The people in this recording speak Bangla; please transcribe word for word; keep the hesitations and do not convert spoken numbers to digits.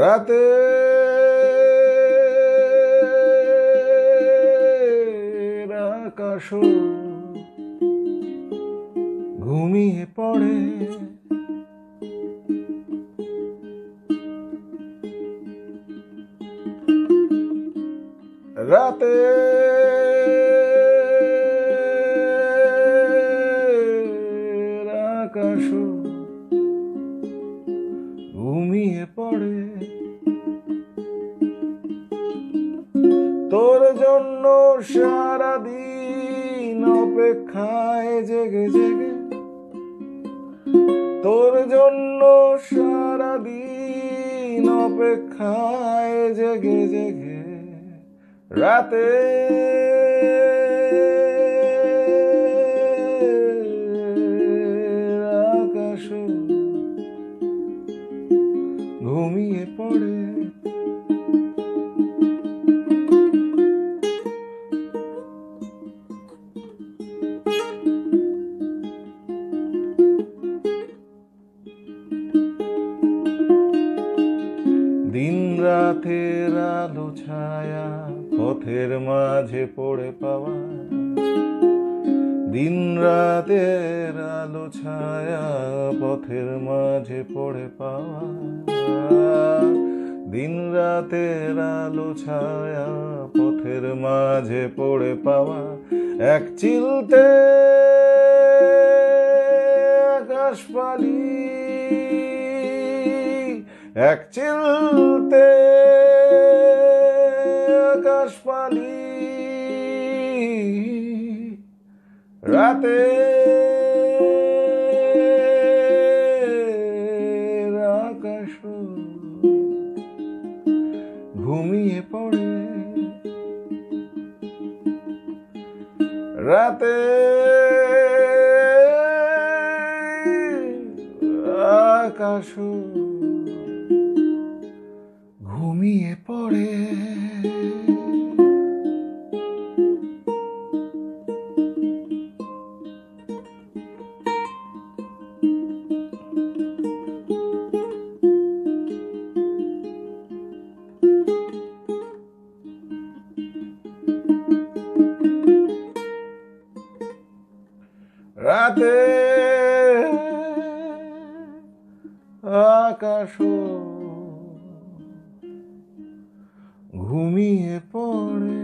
Radhe, আকাশ ঘুমিয়ে পড়ে, রাতে আকাশ ঘুমিয়ে পড়ে, তোর জন্য সারাদিন অপেক্ষায় জেগে জেগে, তোর জন্য সারাদিন অপেক্ষায় জেগে জেগে, রাতে আকাশ ঘুমিয়ে পড়ে। দিন রাতের আলো ছায়া পথের মাঝে পড়ে পাওয়া, দিন রাতের আলো ছায়া পথের মাঝে পড়ে পাওয়া, দিন রাতের আলো ছায়া পথের মাঝে পড়ে পাওয়া, এক চিলতে আকাশ পালি, এক চিলতে আকাশ পালি, রাতে আকাশ ঘুমিয়ে পড়ে, রাতে আকাশ ঘুমিয়ে পড়ে। রাতে আকাশ ঘুমিয়ে পড়ে।